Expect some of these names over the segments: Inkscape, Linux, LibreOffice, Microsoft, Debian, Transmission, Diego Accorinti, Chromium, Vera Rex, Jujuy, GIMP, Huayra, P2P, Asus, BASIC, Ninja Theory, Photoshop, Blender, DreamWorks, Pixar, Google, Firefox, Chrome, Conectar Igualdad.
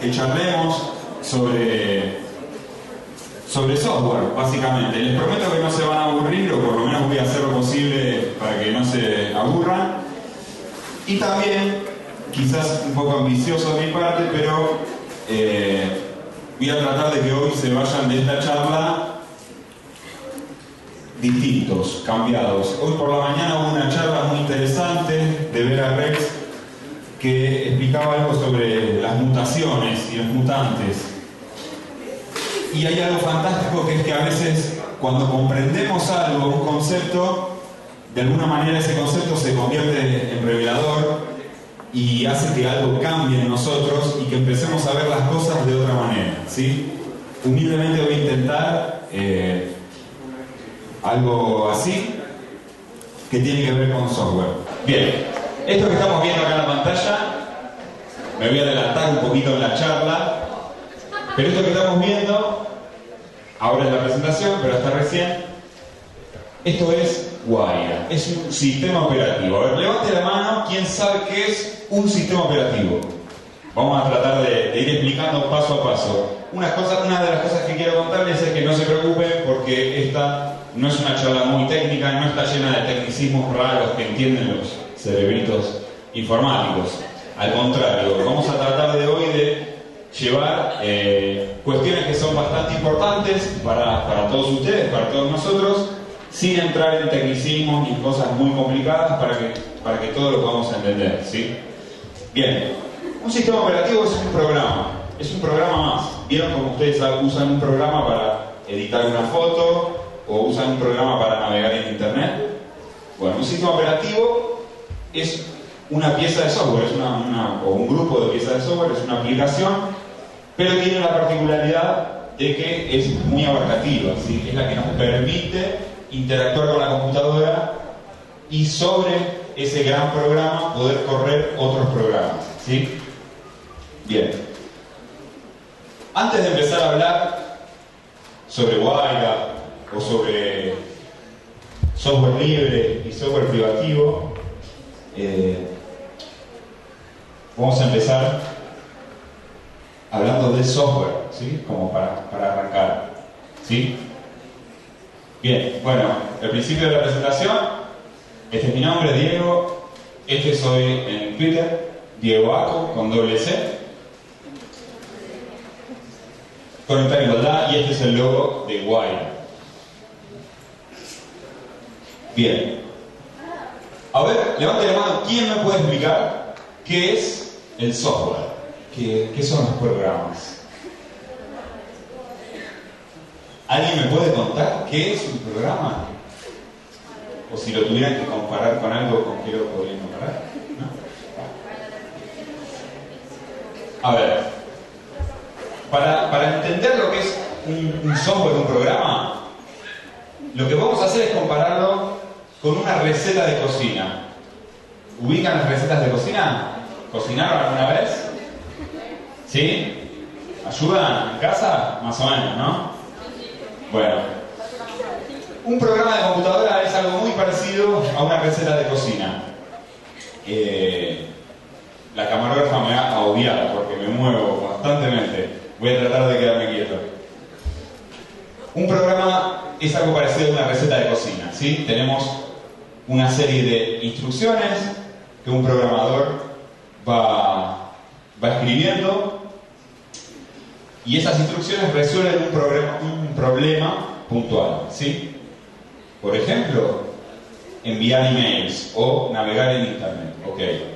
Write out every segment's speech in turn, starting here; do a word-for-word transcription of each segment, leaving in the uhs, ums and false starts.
que charlemos sobre, sobre software, básicamente. Les prometo que no se van a aburrir, o por lo menos voy a hacer lo posible para que no se aburran. Y también, quizás un poco ambicioso de mi parte, pero eh, voy a tratar de que hoy se vayan de esta charla distintos, cambiados. Hoy por la mañana hubo una charla muy interesante de Vera Rex que explicaba algo sobre las mutaciones y los mutantes. Y hay algo fantástico, que es que a veces cuando comprendemos algo, un concepto, de alguna manera ese concepto se convierte en revelador y hace que algo cambie en nosotros y que empecemos a ver las cosas de otra manera, ¿sí? Humildemente voy a intentar eh, algo así que tiene que ver con software. Bien, esto que estamos viendo acá en la pantalla, me voy a adelantar un poquito en la charla, pero esto que estamos viendo ahora es la presentación, pero hasta recién, esto es Huayra, es un sistema operativo. A ver, levante la mano quien sabe qué es un sistema operativo. Vamos a tratar de, de ir explicando paso a paso. Una, cosa, una de las cosas que quiero contarles es que no se preocupen, porque esta no es una charla muy técnica, no está llena de tecnicismos raros que entienden los cerebritos informáticos. Al contrario, vamos a tratar de hoy de llevar eh, cuestiones que son bastante importantes para, para todos ustedes, para todos nosotros, sin entrar en tecnicismos ni cosas muy complicadas, para que, para que todos lo podamos entender, ¿sí? Bien, un sistema operativo es un programa, es un programa más. ¿Vieron como ustedes usan un programa para editar una foto? ¿O usan un programa para navegar en internet? Bueno, un sistema operativo es una pieza de software, es una, una, o un grupo de piezas de software, es una aplicación, pero tiene la particularidad de que es muy abarcativa, ¿sí? Es la que nos permite interactuar con la computadora y sobre ese gran programa poder correr otros programas, ¿sí? Bien. Antes de empezar a hablar sobre Huayra, o sobre software libre y software privativo, eh, vamos a empezar hablando de software, ¿sí? Como para, para arrancar, ¿sí? Bien, bueno, al principio de la presentación, este es mi nombre, Diego, este soy en Twitter, Diego Acco, con doble C, Conectar Igualdad, y este es el logo de Huayra. Bien, a ver, levante la mano, ¿quién me puede explicar qué es el software? ¿Qué, qué son los programas? ¿Alguien me puede contar qué es un programa? O si lo tuvieran que comparar con algo, ¿con qué lo podrían comparar? ¿No? A ver, para, para entender lo que es un, un software, un programa, lo que vamos a hacer es compararlo con una receta de cocina. ¿Ubican las recetas de cocina? ¿Cocinaron alguna vez? ¿Sí? ¿Ayudan en casa? Más o menos, ¿no? Bueno. Un programa de computadora es algo muy parecido a una receta de cocina. Eh, la camarógrafa me va a odiar porque me muevo constantemente. Voy a tratar de quedarme quieto. Un programa es algo parecido a una receta de cocina, ¿sí? Tenemos una serie de instrucciones que un programador va, va escribiendo, y esas instrucciones resuelven un problema, un problema puntual, ¿sí? Por ejemplo, enviar emails o navegar en internet, okay.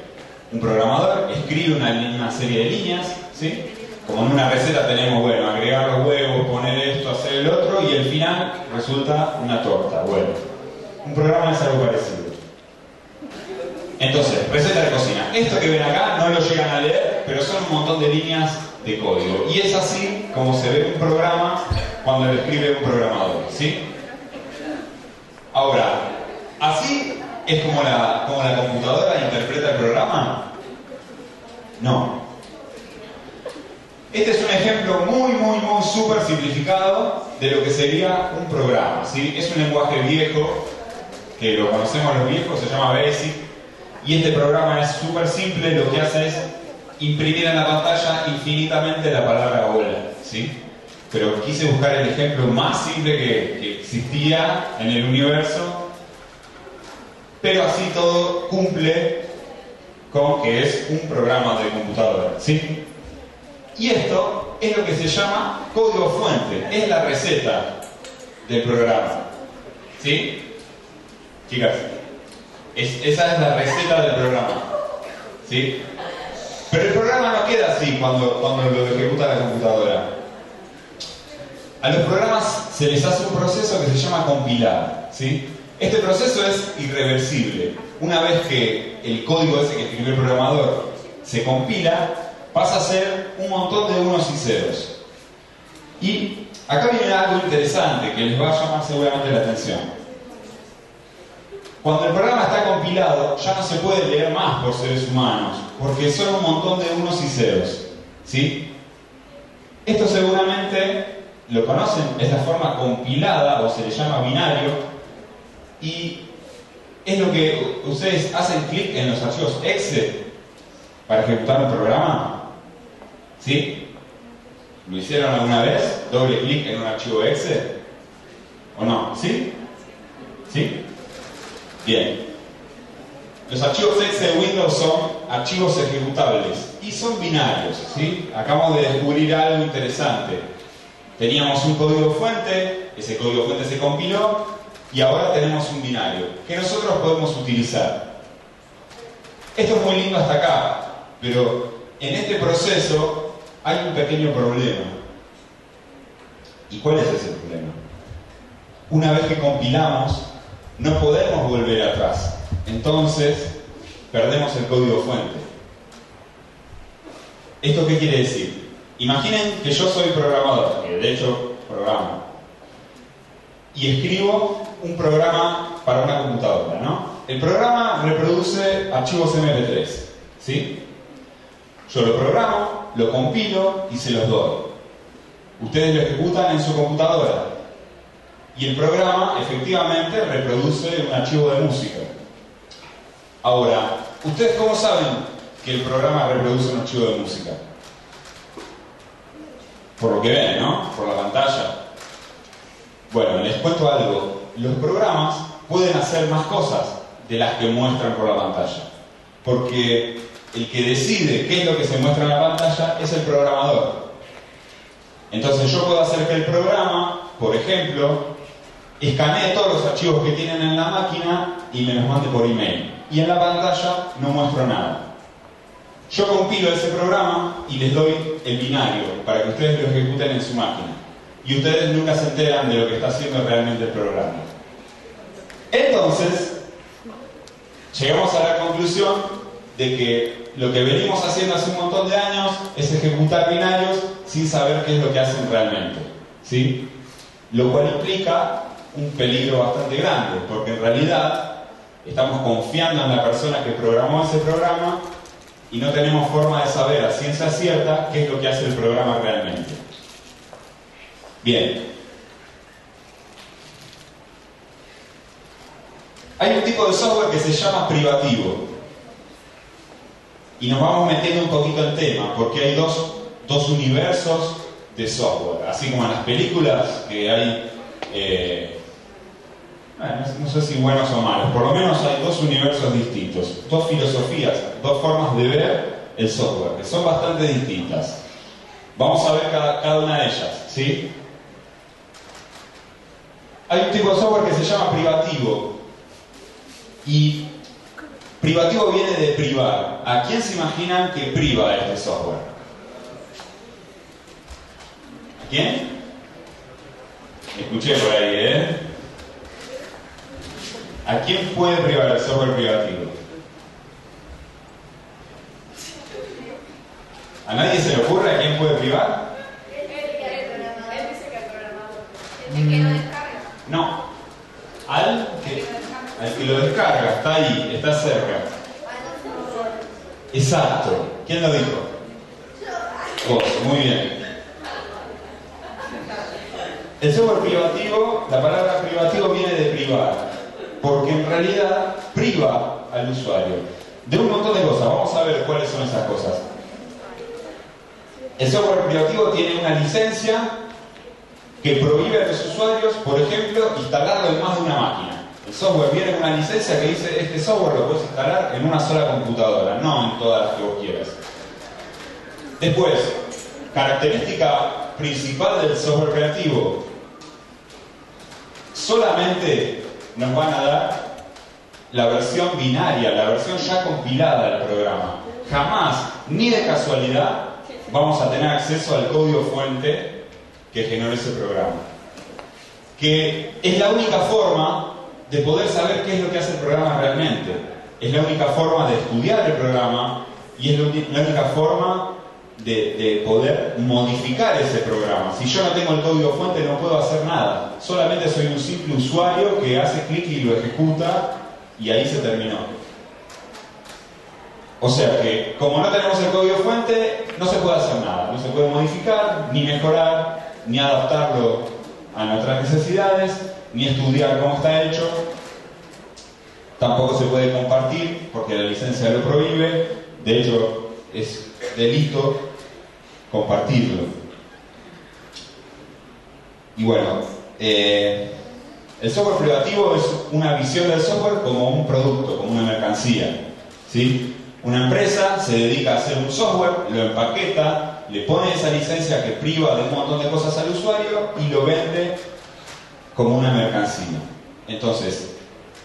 Un programador escribe una, una serie de líneas, ¿sí? Como en una receta tenemos, bueno, agregar los huevos, poner esto, hacer el otro, y al final resulta una torta. Bueno, un programa es algo parecido. Entonces, receta de cocina. Esto que ven acá no lo llegan a leer, pero son un montón de líneas de código. Y es así como se ve un programa cuando lo escribe un programador, ¿sí? Ahora, ¿así es como la, como la computadora interpreta el programa? No. Este es un ejemplo muy, muy, muy súper simplificado de lo que sería un programa, ¿sí? Es un lenguaje viejo, que lo conocemos los viejos, se llama BASIC, y este programa es súper simple, lo que hace es imprimir en la pantalla infinitamente la palabra bola, ¿sí? Pero quise buscar el ejemplo más simple que, que existía en el universo, pero así todo cumple con que es un programa de computadora, ¿sí? Y esto es lo que se llama código fuente, es la receta del programa, ¿sí? Chicas, es, esa es la receta del programa, ¿sí? Pero el programa no queda así cuando, cuando lo ejecuta la computadora. A los programas se les hace un proceso que se llama compilar, ¿sí? Este proceso es irreversible. Una vez que el código ese que escribió el programador se compila, pasa a ser un montón de unos y ceros. Y acá viene algo interesante que les va a llamar seguramente la atención. Cuando el programa está compilado, ya no se puede leer más por seres humanos, porque son un montón de unos y ceros, ¿sí? Esto seguramente lo conocen, es la forma compilada, o se le llama binario, y es lo que ustedes hacen clic en los archivos Excel para ejecutar un programa, ¿sí? ¿Lo hicieron alguna vez? ¿Doble clic en un archivo Excel? ¿O no? ¿Sí? ¿Sí? Bien. Los archivos Excel de Windows son archivos ejecutables y son binarios, ¿sí? Acabamos de descubrir algo interesante. Teníamos un código fuente, ese código fuente se compiló, y ahora tenemos un binario que nosotros podemos utilizar. Esto es muy lindo hasta acá, pero en este proceso hay un pequeño problema. ¿Y cuál es ese problema? Una vez que compilamos, no podemos volver atrás. Entonces, perdemos el código fuente. ¿Esto qué quiere decir? Imaginen que yo soy programador, que de hecho programo, y escribo un programa para una computadora, ¿no? El programa reproduce archivos eme pe tres, ¿sí? Yo lo programo, lo compilo y se los doy. Ustedes lo ejecutan en su computadora. Y el programa, efectivamente, reproduce un archivo de música. Ahora, ¿ustedes cómo saben que el programa reproduce un archivo de música? Por lo que ven, ¿no? Por la pantalla. Bueno, les cuento algo. Los programas pueden hacer más cosas de las que muestran por la pantalla, porque el que decide qué es lo que se muestra en la pantalla es el programador. Entonces yo puedo hacer que el programa, por ejemplo, escanee todos los archivos que tienen en la máquina y me los mande por email, y en la pantalla no muestro nada. Yo compilo ese programa y les doy el binario para que ustedes lo ejecuten en su máquina, y ustedes nunca se enteran de lo que está haciendo realmente el programa. Entonces, llegamos a la conclusión de que lo que venimos haciendo hace un montón de años es ejecutar binarios sin saber qué es lo que hacen realmente, ¿sí? Lo cual implica un peligro bastante grande, porque en realidad estamos confiando en la persona que programó ese programa y no tenemos forma de saber a ciencia cierta qué es lo que hace el programa realmente. Bien. Hay un tipo de software que se llama privativo. Y nos vamos metiendo un poquito en tema, porque hay dos, dos universos de software. Así como en las películas, que hay... Eh, no sé si buenos o malos. Por lo menos hay dos universos distintos. Dos filosofías, dos formas de ver el software, que son bastante distintas. Vamos a ver cada, cada una de ellas, ¿sí? Hay un tipo de software que se llama privativo. Y privativo viene de privar. ¿A quién se imaginan que priva este software? ¿A quién? Escuché por ahí, ¿eh? ¿A quién puede privar el software privativo? ¿A nadie se le ocurre a quién puede privar? El que lo descarga. No. Al que... Al que lo descarga, está ahí, está cerca. Exacto. ¿Quién lo dijo? Vos, muy bien. El software privativo, la palabra privativo viene de privar, porque en realidad priva al usuario de un montón de cosas. Vamos a ver cuáles son esas cosas. El software privativo tiene una licencia que prohíbe a los usuarios, por ejemplo, instalarlo en más de una máquina. El software viene con una licencia que dice: este software lo puedes instalar en una sola computadora, no en todas las que vos quieras. Después, característica principal del software creativo: solamente nos van a dar la versión binaria, la versión ya compilada del programa. Jamás, ni de casualidad, vamos a tener acceso al código fuente que generó ese programa, que es la única forma de poder saber qué es lo que hace el programa realmente. Es la única forma de estudiar el programa y es la única forma de, de poder modificar ese programa. Si yo no tengo el código fuente, no puedo hacer nada. Solamente soy un simple usuario que hace clic y lo ejecuta, y ahí se terminó. O sea que, como no tenemos el código fuente, no se puede hacer nada. No se puede modificar, ni mejorar, ni adaptarlo a nuestras necesidades, ni estudiar cómo está hecho. Tampoco se puede compartir, porque la licencia lo prohíbe. De hecho, es delito compartirlo. Y bueno, eh, el software privativo es una visión del software como un producto, como una mercancía, ¿sí? Una empresa se dedica a hacer un software, lo empaqueta, le pone esa licencia que priva de un montón de cosas al usuario y lo vende como una mercancía. Entonces,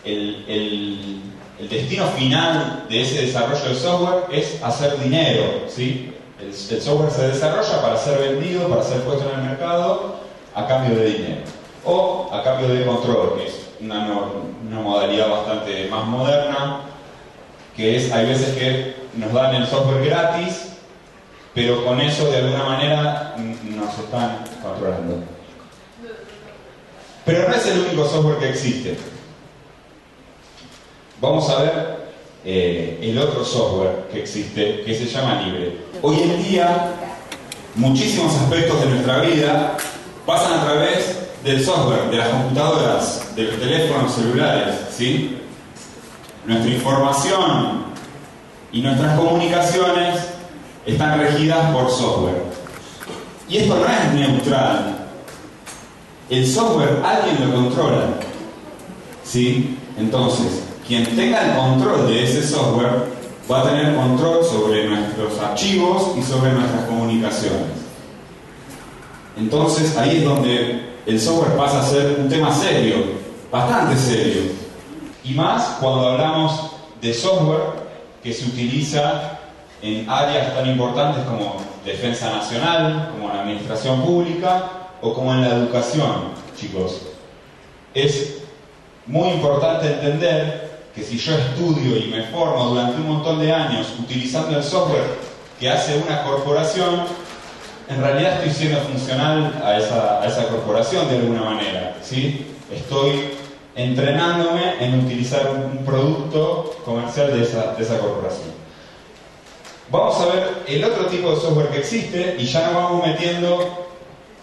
el, el, el destino final de ese desarrollo del software es hacer dinero, ¿sí? El, el software se desarrolla para ser vendido, para ser puesto en el mercado a cambio de dinero o a cambio de control, que es una, una modalidad bastante más moderna, que es, hay veces que nos dan el software gratis, pero con eso de alguna manera nos están controlando. Pero no es el único software que existe. Vamos a ver eh, el otro software que existe, que se llama libre. Hoy en día, muchísimos aspectos de nuestra vida pasan a través del software, de las computadoras, de los teléfonos celulares, ¿sí? Nuestra información y nuestras comunicaciones están regidas por software. Y esto no es neutral. El software alguien lo controla, ¿sí? Entonces, quien tenga el control de ese software va a tener control sobre nuestros archivos y sobre nuestras comunicaciones. Entonces, ahí es donde el software pasa a ser un tema serio, bastante serio. Y más cuando hablamos de software que se utiliza en áreas tan importantes como defensa nacional, como la administración pública o como en la educación, chicos. Es muy importante entender que si yo estudio y me formo durante un montón de años utilizando el software que hace una corporación, en realidad estoy siendo funcional a esa, a esa corporación de alguna manera, ¿sí? Estoy entrenándome en utilizar un producto comercial de esa, de esa corporación. Vamos a ver el otro tipo de software que existe y ya nos vamos metiendo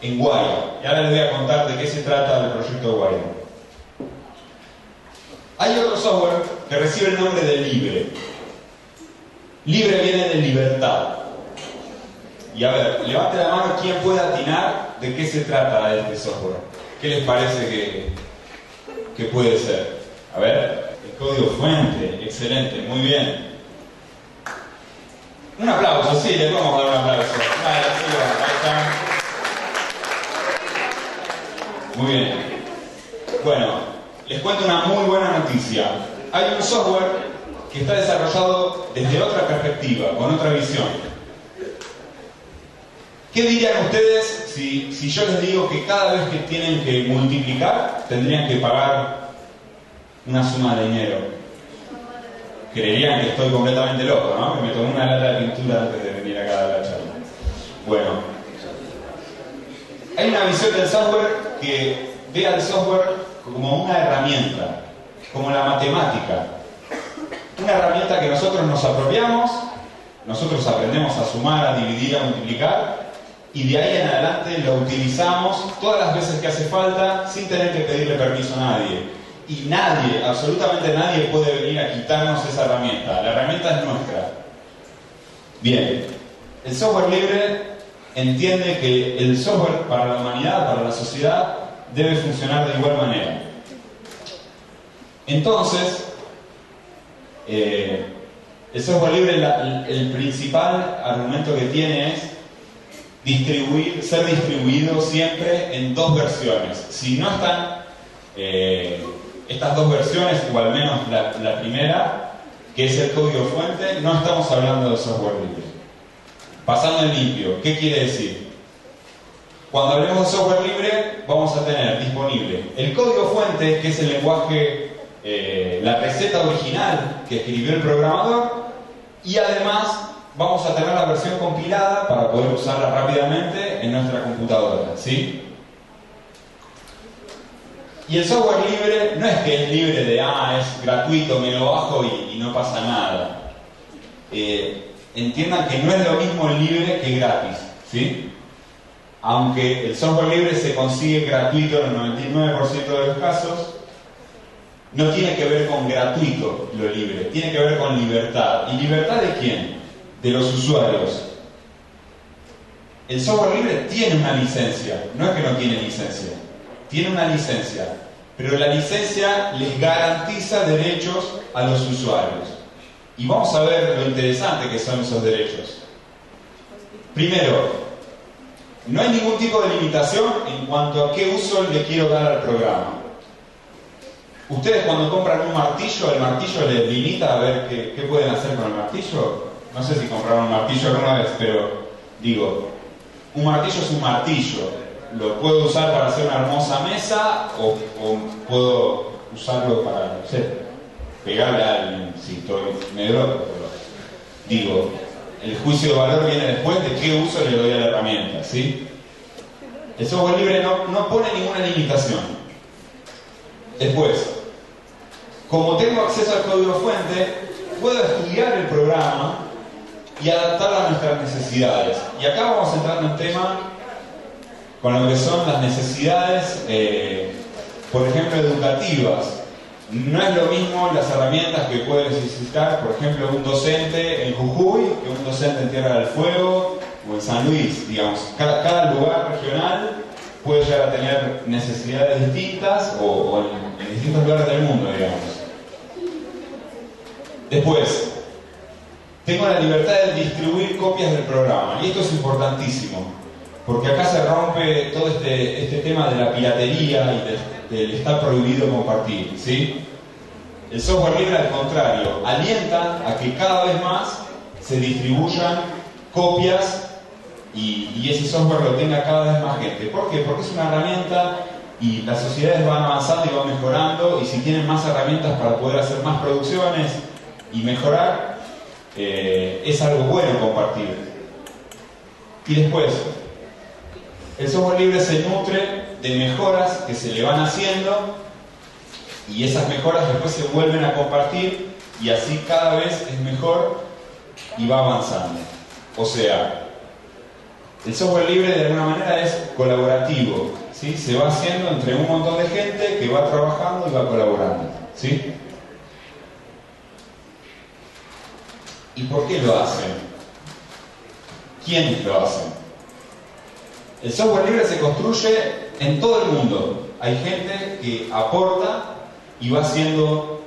en Huayra. Y ahora les voy a contar de qué se trata el proyecto Huayra. Hay otro software que recibe el nombre de Libre. Libre viene de libertad. Y a ver, levante la mano quien pueda atinar de qué se trata este software. ¿Qué les parece que... ¿Qué puede ser? A ver, el código fuente, excelente, muy bien. Un aplauso, sí, les vamos a dar un aplauso. Ahí está. Muy bien. Bueno, les cuento una muy buena noticia. Hay un software que está desarrollado desde otra perspectiva, con otra visión. ¿Qué dirían ustedes si, si yo les digo que cada vez que tienen que multiplicar tendrían que pagar una suma de dinero? Creerían que estoy completamente loco, ¿no? Me tomé una lata de pintura antes de venir acá a la charla. Bueno, hay una visión del software que ve al software como una herramienta, como la matemática. Una herramienta que nosotros nos apropiamos, nosotros aprendemos a sumar, a dividir, a multiplicar, y de ahí en adelante lo utilizamos todas las veces que hace falta sin tener que pedirle permiso a nadie. Y nadie, absolutamente nadie puede venir a quitarnos esa herramienta. La herramienta es nuestra. Bien, el software libre entiende que el software para la humanidad, para la sociedad, debe funcionar de igual manera. Entonces, eh, el software libre, la, el principal argumento que tiene es distribuir, ser distribuido siempre en dos versiones. Si no están eh, estas dos versiones, o al menos la, la primera, que es el código fuente, no estamos hablando de software libre. Pasando en limpio, ¿qué quiere decir? Cuando hablemos de software libre, vamos a tener disponible el código fuente, que es el lenguaje, eh, la receta original que escribió el programador, y además vamos a tener la versión compilada para poder usarla rápidamente en nuestra computadora, ¿sí? Y el software libre no es que es libre de, ah, es gratuito, me lo bajo y, y no pasa nada. Eh, Entiendan que no es lo mismo libre que gratis, ¿sí? Aunque el software libre se consigue gratuito en el noventa y nueve por ciento de los casos, no tiene que ver con gratuito lo libre, tiene que ver con libertad. ¿Y libertad de quién? De los usuarios. El software libre tiene una licencia, no es que no tiene licencia, tiene una licencia, pero la licencia les garantiza derechos a los usuarios. Y vamos a ver lo interesante que son esos derechos. Primero, no hay ningún tipo de limitación en cuanto a qué uso le quiero dar al programa. Ustedes cuando compran un martillo, ¿el martillo les limita a ver qué, qué pueden hacer con el martillo? No sé si compraron un martillo alguna vez, pero digo, un martillo es un martillo. Lo puedo usar para hacer una hermosa mesa o, o puedo usarlo para, no sé, pegarle a alguien, si estoy negro, pero digo, el juicio de valor viene después de qué uso le doy a la herramienta, ¿sí? El software libre no, no pone ninguna limitación. Después, como tengo acceso al código fuente, puedo estudiar el programa y adaptarlo a nuestras necesidades. Y acá vamos a entrar en un tema con lo que son las necesidades, eh, por ejemplo, educativas. No es lo mismo las herramientas que puede necesitar, por ejemplo, un docente en Jujuy que un docente en Tierra del Fuego o en San Luis, digamos. Cada, cada lugar regional puede llegar a tener necesidades distintas o, o en, en distintos lugares del mundo, digamos. Después, tengo la libertad de distribuir copias del programa, y esto es importantísimo, porque acá se rompe todo este, este tema de la piratería y del del está prohibido compartir, ¿sí? El software libre, al contrario, alienta a que cada vez más se distribuyan copias y, y ese software lo tenga cada vez más gente. ¿Por qué? Porque es una herramienta y las sociedades van avanzando y van mejorando, y si tienen más herramientas para poder hacer más producciones y mejorar, eh, es algo bueno compartir. Y después, el software libre se nutre de mejoras que se le van haciendo, y esas mejoras después se vuelven a compartir, y así cada vez es mejor y va avanzando. O sea, el software libre de alguna manera es colaborativo, ¿sí? Se va haciendo entre un montón de gente que va trabajando y va colaborando, ¿sí? ¿Y por qué lo hacen? ¿Quiénes lo hacen? El software libre se construye en todo el mundo. Hay gente que aporta y va haciendo,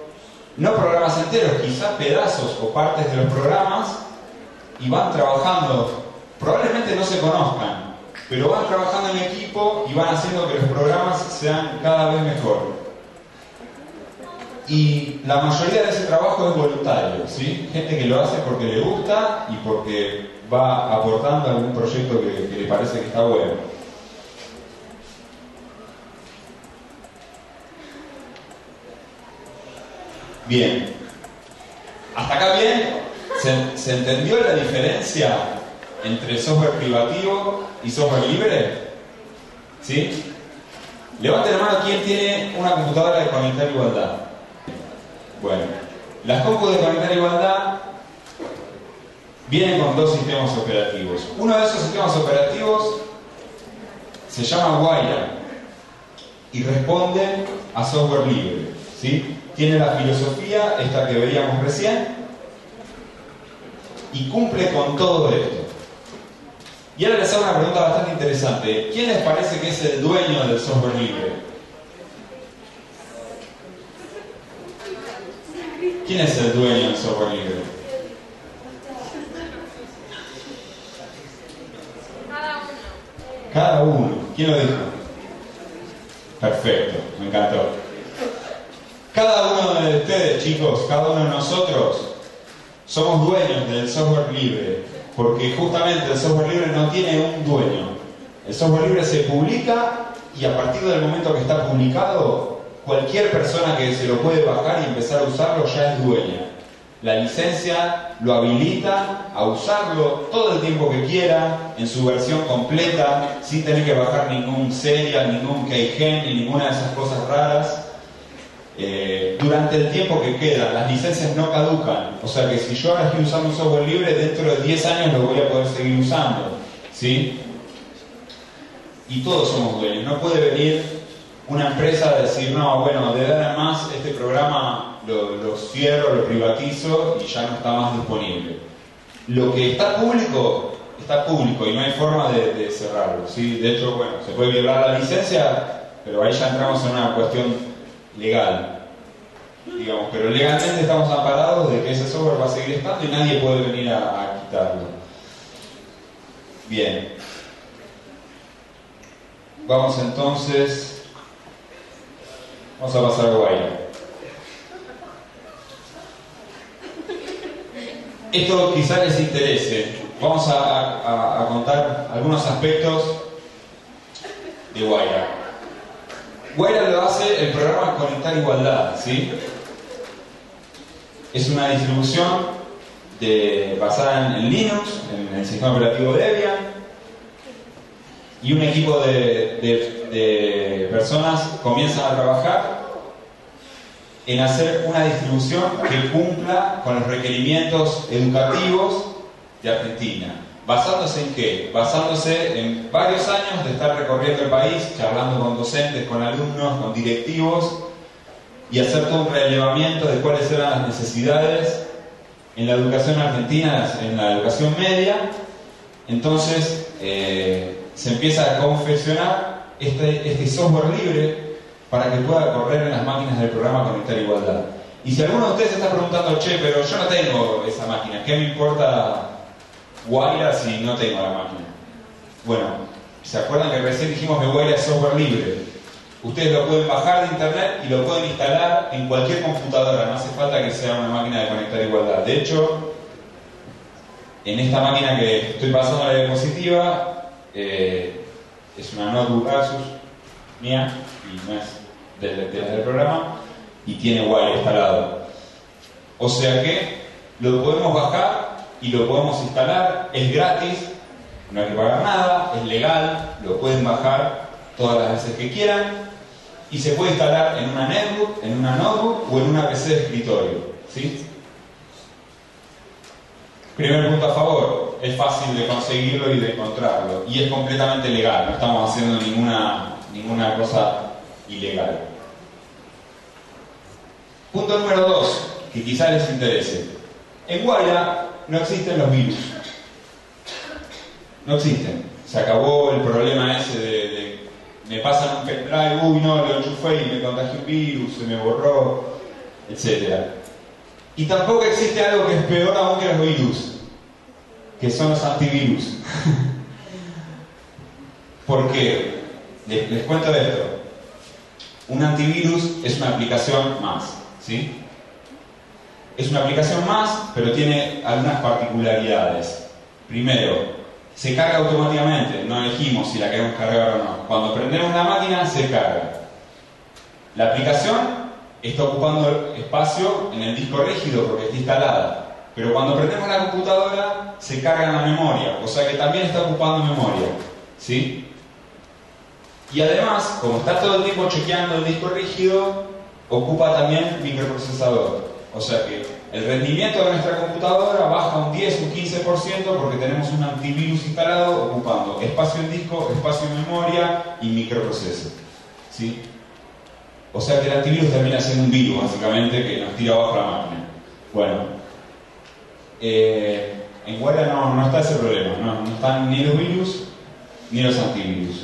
no programas enteros, quizás pedazos o partes de los programas, y van trabajando, probablemente no se conozcan, pero van trabajando en equipo y van haciendo que los programas sean cada vez mejor. Y la mayoría de ese trabajo es voluntario, ¿sí? Gente que lo hace porque le gusta y porque va aportando algún proyecto que, que le parece que está bueno. Bien, hasta acá bien, ¿Se, ¿se entendió la diferencia entre software privativo y software libre? ¿Sí? Levanten la mano quien tiene una computadora de Conectar Igualdad. Bueno, las compus de Conectar Igualdad vienen con dos sistemas operativos. Uno de esos sistemas operativos se llama Huayra y responde a software libre, ¿sí? Tiene la filosofía, esta que veíamos recién, y cumple con todo esto. Y ahora les hago una pregunta bastante interesante. ¿Quién les parece que es el dueño del software libre? ¿Quién es el dueño del software libre? Cada uno. Cada uno. ¿Quién lo dijo? Perfecto, me encantó. Cada uno de ustedes, chicos, cada uno de nosotros somos dueños del software libre, porque justamente el software libre no tiene un dueño. El software libre se publica y a partir del momento que está publicado, cualquier persona que se lo puede bajar y empezar a usarlo ya es dueña. La licencia lo habilita a usarlo todo el tiempo que quiera, en su versión completa, sin tener que bajar ningún serial, ningún keygen, ni ninguna de esas cosas raras. Eh, durante el tiempo que queda, las licencias no caducan, o sea que si yo ahora estoy usando un software libre, dentro de diez años lo voy a poder seguir usando, ¿sí? Y todos somos dueños, no puede venir una empresa a decir, no, bueno, de ahora en más este programa lo, lo cierro, lo privatizo y ya no está más disponible. Lo que está público, está público y no hay forma de, de cerrarlo, ¿sí? De hecho, bueno, se puede violar la licencia, pero ahí ya entramos en una cuestión legal, digamos, pero legalmente estamos amparados de que ese software va a seguir estando y nadie puede venir a, a quitarlo. Bien, vamos entonces, vamos a pasar a Huayra. Esto quizás les interese. Vamos a, a, a contar algunos aspectos de Huayra. Huayra lo hace el programa Conectar Igualdad, ¿sí? Es una distribución de, basada en Linux, en el sistema operativo Debian, y un equipo de, de, de personas comienzan a trabajar en hacer una distribución que cumpla con los requerimientos educativos de Argentina. ¿Basándose en qué? Basándose en varios años de estar recorriendo el país, charlando con docentes, con alumnos, con directivos, y hacer todo un relevamiento de cuáles eran las necesidades en la educación argentina, en la educación media. Entonces eh, se empieza a confeccionar este, este software libre para que pueda correr en las máquinas del programa Conectar Igualdad. Y si alguno de ustedes está preguntando, che, pero yo no tengo esa máquina, ¿qué me importa Huayra si no tengo la máquina? Bueno, ¿se acuerdan que recién dijimos que Huayra es software libre? Ustedes lo pueden bajar de internet y lo pueden instalar en cualquier computadora, no hace falta que sea una máquina de Conectar Igualdad. De hecho, en esta máquina que estoy pasando la diapositiva, eh, es una notebook Asus mía, y no es del, del, del programa, y tiene Huayra instalado. O sea que lo podemos bajar y lo podemos instalar, es gratis, no hay que pagar nada, es legal, lo pueden bajar todas las veces que quieran y se puede instalar en una netbook, en una notebook o en una P C de escritorio, ¿sí? Primer punto a favor, es fácil de conseguirlo y de encontrarlo y es completamente legal, no estamos haciendo ninguna, ninguna cosa ilegal. Punto número dos, que quizás les interese. En Huayra no existen los virus, no existen. Se acabó el problema ese de, de me pasan un pendrive, uy no, lo enchufé y me contagió un virus, se me borró, etcétera. Y tampoco existe algo que es peor aún que los virus, que son los antivirus. ¿Por qué? Les, les cuento esto. Un antivirus es una aplicación más, ¿sí? Es una aplicación más, pero tiene algunas particularidades. Primero, se carga automáticamente, no elegimos si la queremos cargar o no. Cuando prendemos la máquina, se carga. La aplicación está ocupando espacio en el disco rígido porque está instalada. Pero cuando prendemos la computadora, se carga en la memoria, o sea que también está ocupando memoria, ¿sí? Y además, como está todo el tiempo chequeando el disco rígido, ocupa también microprocesador. O sea que el rendimiento de nuestra computadora baja un diez o un quince por ciento porque tenemos un antivirus instalado ocupando espacio en disco, espacio en memoria y microproceso, ¿sí? O sea que el antivirus termina siendo un virus, básicamente, que nos tira abajo la máquina. Bueno, eh, En Huayra no, no está ese problema, no, no están ni los virus ni los antivirus.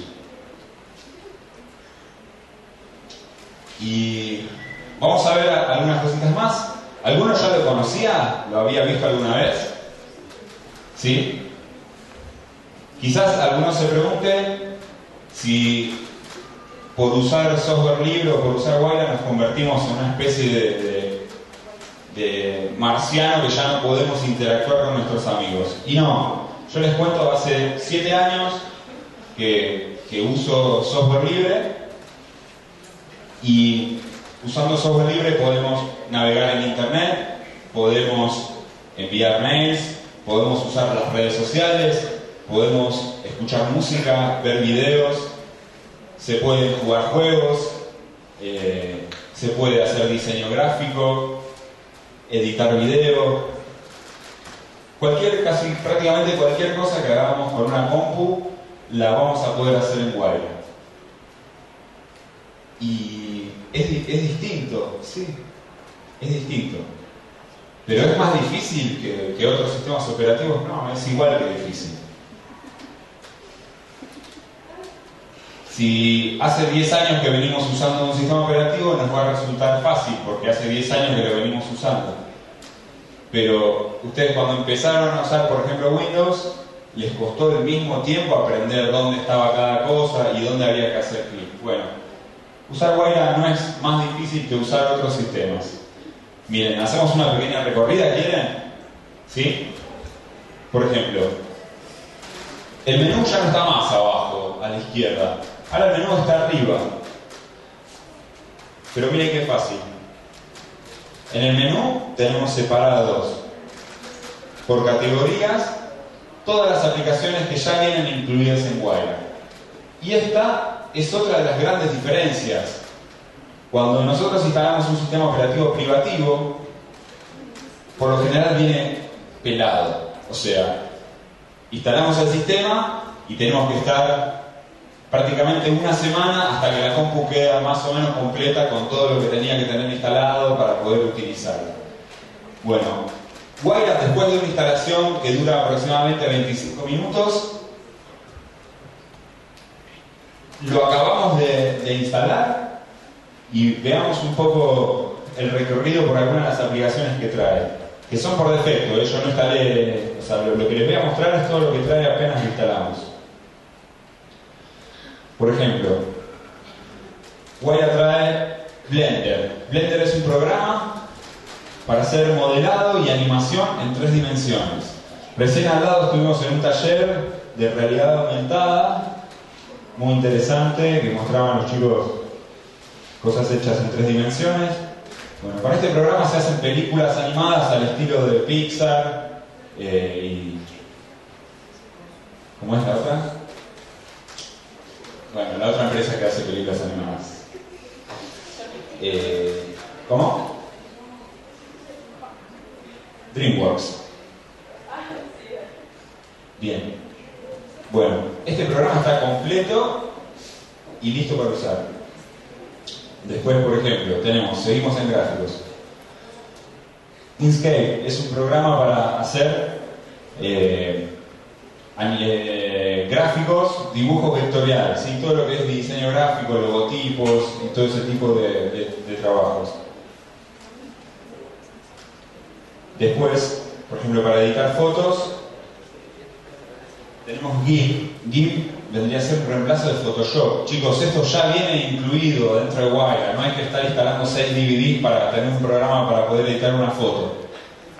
Y vamos a ver algunas cositas más. ¿Alguno ya lo conocía? ¿Lo había visto alguna vez? ¿Sí? Quizás algunos se pregunten si por usar software libre o por usar Huayra nos convertimos en una especie de, de, de marciano que ya no podemos interactuar con nuestros amigos. Y no, yo les cuento, hace siete años que, que uso software libre, y usando software libre podemos navegar en internet, podemos enviar mails, podemos usar las redes sociales, podemos escuchar música, ver videos, se pueden jugar juegos, eh, se puede hacer diseño gráfico, editar video, cualquier, casi prácticamente cualquier cosa que hagamos con una compu la vamos a poder hacer en Huayra. Y es, es distinto, sí, es distinto. Pero es más difícil que, que otros sistemas operativos, no, es igual que difícil. Si hace diez años que venimos usando un sistema operativo, nos va a resultar fácil, porque hace diez años que lo venimos usando. Pero ustedes cuando empezaron a usar, por ejemplo, Windows, les costó el mismo tiempo aprender dónde estaba cada cosa y dónde había que hacer clic. Bueno, usar Huayra no es más difícil que usar otros sistemas. Miren, hacemos una pequeña recorrida, ¿quieren? ¿Sí? Por ejemplo, el menú ya no está más abajo, a la izquierda. Ahora el menú está arriba. Pero miren qué fácil. En el menú tenemos separados por categorías todas las aplicaciones que ya vienen incluidas en Huayra. Y esta es otra de las grandes diferencias. Cuando nosotros instalamos un sistema operativo privativo, por lo general viene pelado. O sea, instalamos el sistema y tenemos que estar prácticamente una semana hasta que la compu queda más o menos completa con todo lo que tenía que tener instalado para poder utilizarla. Bueno, Huayra, después de una instalación que dura aproximadamente veinticinco minutos, lo acabamos de, de instalar, y veamos un poco el recorrido por algunas de las aplicaciones que trae, que son por defecto, ¿eh? Yo no instalé, o sea, lo, lo que les voy a mostrar es todo lo que trae apenas lo instalamos. Por ejemplo, Huayra trae Blender. Blender es un programa para hacer modelado y animación en tres dimensiones. Recién al lado estuvimos en un taller de realidad aumentada, muy interesante, que mostraban los chicos cosas hechas en tres dimensiones. Bueno, para este programa se hacen películas animadas al estilo de Pixar, eh, y... ¿cómo es la otra? Bueno, la otra empresa que hace películas animadas. Eh, ¿Cómo? DreamWorks. Bien. Bueno, este programa está completo y listo para usar. Después, por ejemplo, tenemos, seguimos en gráficos. Inkscape es un programa para hacer eh, Eh, gráficos, dibujos vectoriales, ¿sí? Todo lo que es diseño gráfico, logotipos y todo ese tipo de, de, de trabajos. Después, por ejemplo, para editar fotos tenemos GIMP. GIMP vendría a ser un reemplazo de Photoshop. Chicos, esto ya viene incluido dentro de Huayra, no hay que estar instalando seis D V Ds para tener un programa para poder editar una foto,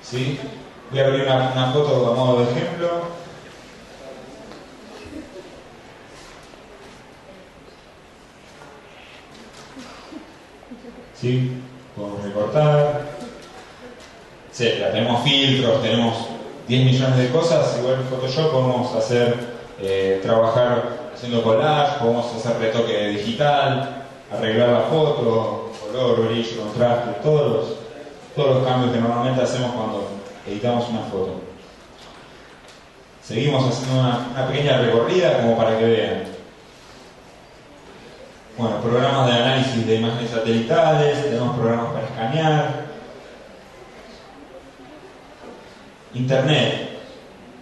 ¿sí? Voy a abrir una, una foto a modo de ejemplo. ¿Sí? Podemos recortar, etcétera. Tenemos filtros, tenemos diez millones de cosas. Igual en Photoshop podemos hacer, eh, trabajar haciendo collage, podemos hacer retoque digital, arreglar la foto, color, brillo, contraste, todos los, todos los cambios que normalmente hacemos cuando editamos una foto. Seguimos haciendo una, una pequeña recorrida como para que vean. Bueno, programas de análisis de imágenes satelitales, tenemos programas para escanear. Internet.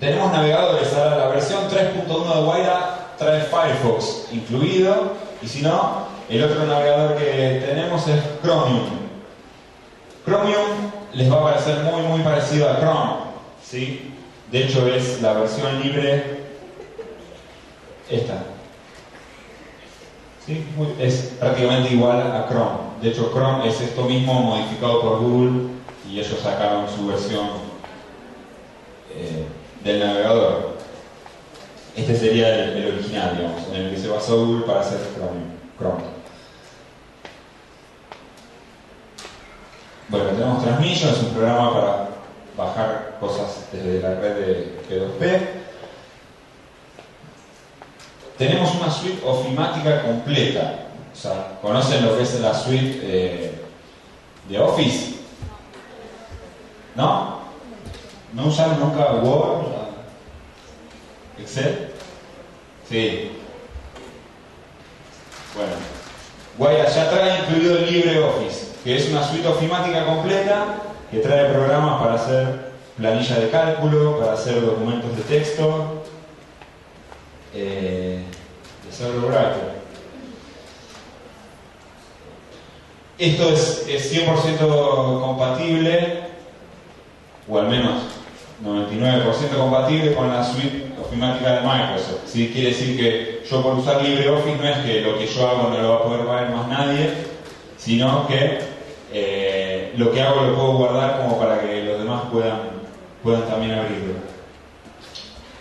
Tenemos navegadores, ahora la versión tres punto uno de Huayra trae Firefox incluido, y si no, el otro navegador que tenemos es Chromium. Chromium les va a parecer muy muy parecido a Chrome, ¿sí? De hecho es la versión libre esta, ¿sí? Es prácticamente igual a Chrome. De hecho Chrome es esto mismo modificado por Google, y ellos sacaron su versión eh, del navegador. Este sería el, el original, digamos, en el que se basó Google para hacer Chrome. Bueno, tenemos Transmission, es un programa para bajar cosas desde la red de P dos P. Tenemos una suite ofimática completa. O sea, ¿conocen lo que es la suite eh, de Office? ¿No? ¿No usaron nunca Word? ¿Excel? Sí. Bueno, Huayra ya trae incluido LibreOffice, que es una suite ofimática completa que trae programas para hacer planilla de cálculo, para hacer documentos de texto, eh, de hacerlo gráfico. Esto es, es cien por ciento compatible, o al menos noventa y nueve por ciento compatible con la suite ofimática de Microsoft. ¿Sí? Quiere decir que yo, por usar LibreOffice, no es que lo que yo hago no lo va a poder ver más nadie, sino que eh, lo que hago lo puedo guardar como para que los demás puedan, puedan también abrirlo.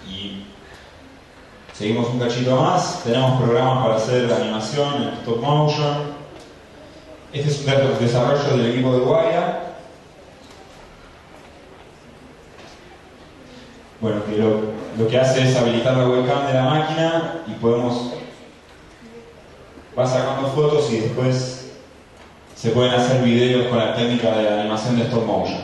Y seguimos un cachito más. Tenemos programas para hacer animación en stop motion. Este es un desarrollo del equipo de Huayra. Bueno, que lo, lo que hace es habilitar la webcam de la máquina y podemos... va sacando fotos y después se pueden hacer videos con la técnica de la animación de stop motion.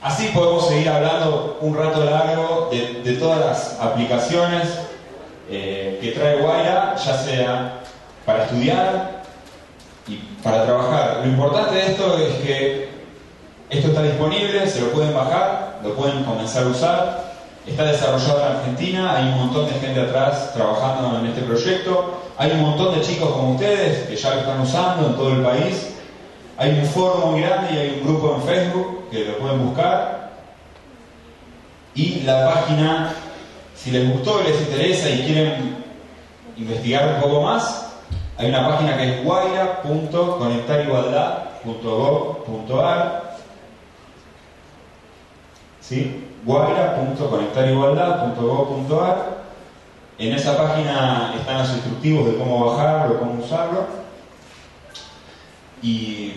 Así podemos seguir hablando un rato largo de, de todas las aplicaciones eh, que trae Huayra, ya sea para estudiar y para trabajar. Lo importante de esto es que esto está disponible, se lo pueden bajar, lo pueden comenzar a usar. Está desarrollado en Argentina, hay un montón de gente atrás trabajando en este proyecto, hay un montón de chicos como ustedes que ya lo están usando en todo el país, hay un foro muy grande y hay un grupo en Facebook que lo pueden buscar, y la página, si les gustó, les interesa y quieren investigar un poco más, hay una página que es huayra punto conectar igualdad punto gov punto ar, ¿sí? huayra punto conectar igualdad punto gov punto ar. En esa página están los instructivos de cómo bajarlo, cómo usarlo. Y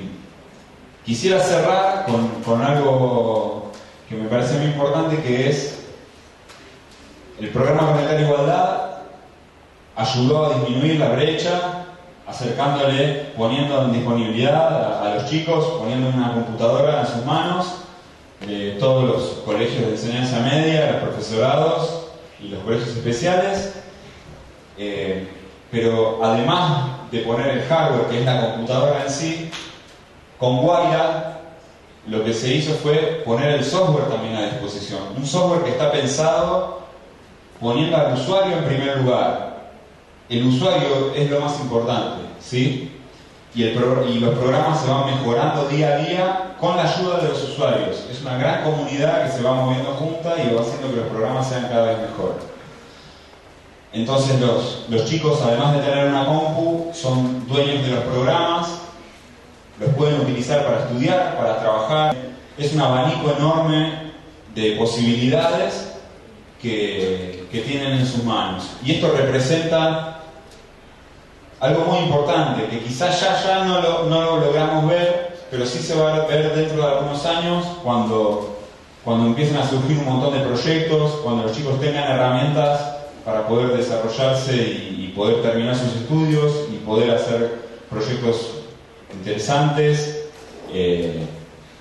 quisiera cerrar con, con algo que me parece muy importante, que es el programa Conectar Igualdad ayudó a disminuir la brecha, acercándole, poniendo en disponibilidad a, a los chicos, poniendo una computadora en sus manos, de todos los colegios de enseñanza media, los profesorados y los colegios especiales, eh, pero además de poner el hardware, que es la computadora en sí, con Huayra lo que se hizo fue poner el software también a disposición, un software que está pensado poniendo al usuario en primer lugar. El usuario es lo más importante, ¿sí? Y, el pro, y los programas se van mejorando día a día con la ayuda de los usuarios. Es una gran comunidad que se va moviendo junta y va haciendo que los programas sean cada vez mejor. Entonces los, los chicos, además de tener una compu, son dueños de los programas, los pueden utilizar para estudiar, para trabajar. Es un abanico enorme de posibilidades que, que tienen en sus manos. Y esto representa algo muy importante, que quizás ya, ya no, lo, no lo logramos ver, pero sí se va a ver dentro de algunos años, cuando, cuando empiecen a surgir un montón de proyectos, cuando los chicos tengan herramientas para poder desarrollarse y, y poder terminar sus estudios y poder hacer proyectos interesantes. Eh,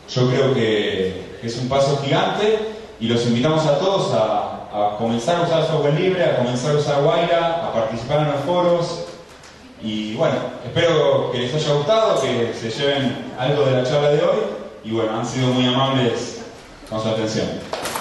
yo creo que es un paso gigante y los invitamos a todos a, a comenzar a usar software libre, a comenzar a usar Huayra, a participar en los foros. Y bueno, espero que les haya gustado, que se lleven algo de la charla de hoy. Y bueno, han sido muy amables con su atención.